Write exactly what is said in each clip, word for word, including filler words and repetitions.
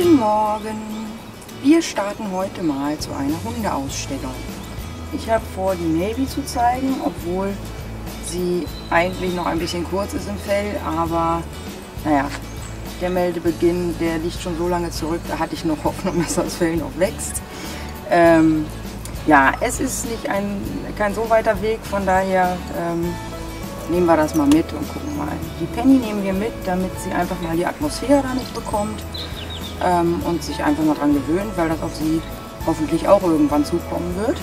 Guten Morgen! Wir starten heute mal zu einer Hundeausstellung. Ich habe vor, die Navy zu zeigen, obwohl sie eigentlich noch ein bisschen kurz ist im Fell, aber naja, der Meldebeginn, der liegt schon so lange zurück, da hatte ich noch Hoffnung, dass das Fell noch wächst. Ähm, ja, es ist nicht ein, kein so weiter Weg, von daher ähm, nehmen wir das mal mit und gucken mal. Die Penny nehmen wir mit, damit sie einfach mal die Atmosphäre da nicht bekommt ähm, und sich einfach mal dran gewöhnt, weil das auf sie hoffentlich auch irgendwann zukommen wird.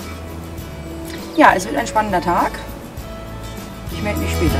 Ja, es wird ein spannender Tag. Ich melde mich später.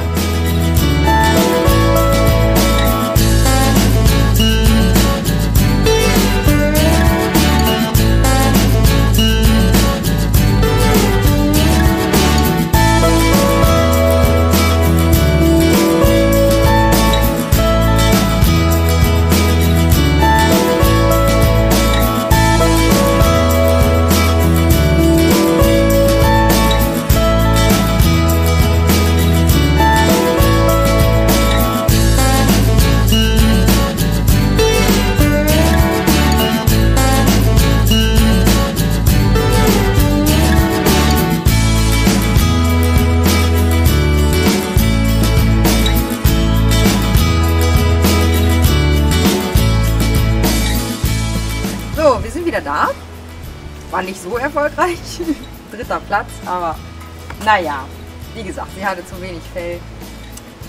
Da. War nicht so erfolgreich. Dritter Platz, aber naja, wie gesagt, sie hatte zu wenig Fell.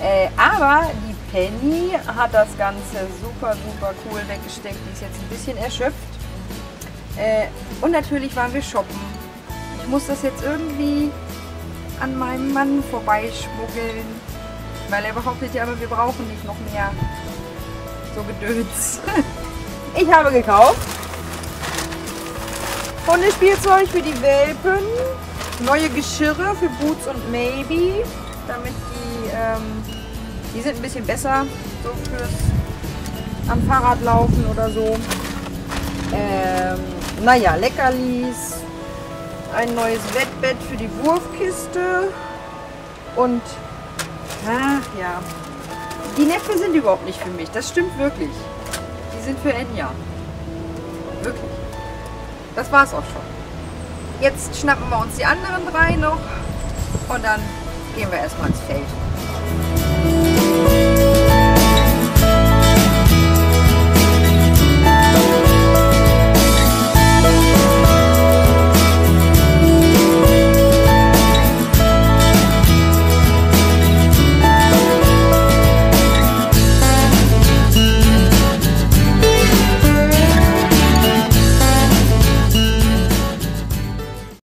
Äh, aber die Penny hat das Ganze super, super cool weggesteckt. Die ist jetzt ein bisschen erschöpft. Äh, und natürlich waren wir shoppen. Ich muss das jetzt irgendwie an meinem Mann vorbeischmuggeln, weil er behauptet ja immer, wir brauchen nicht noch mehr. So Gedöns. Ich habe gekauft. Hundespielzeug für die Welpen, neue Geschirre für Boots und Maybe, damit die, ähm, die sind ein bisschen besser, so fürs am Fahrrad laufen oder so. Ähm, naja, Leckerlis, ein neues Wettbett für die Wurfkiste und, ach ja, die Näpfe sind überhaupt nicht für mich, das stimmt wirklich. Die sind für Enya, wirklich. Das war's auch schon. Jetzt schnappen wir uns die anderen drei noch und dann gehen wir erstmal ins Feld.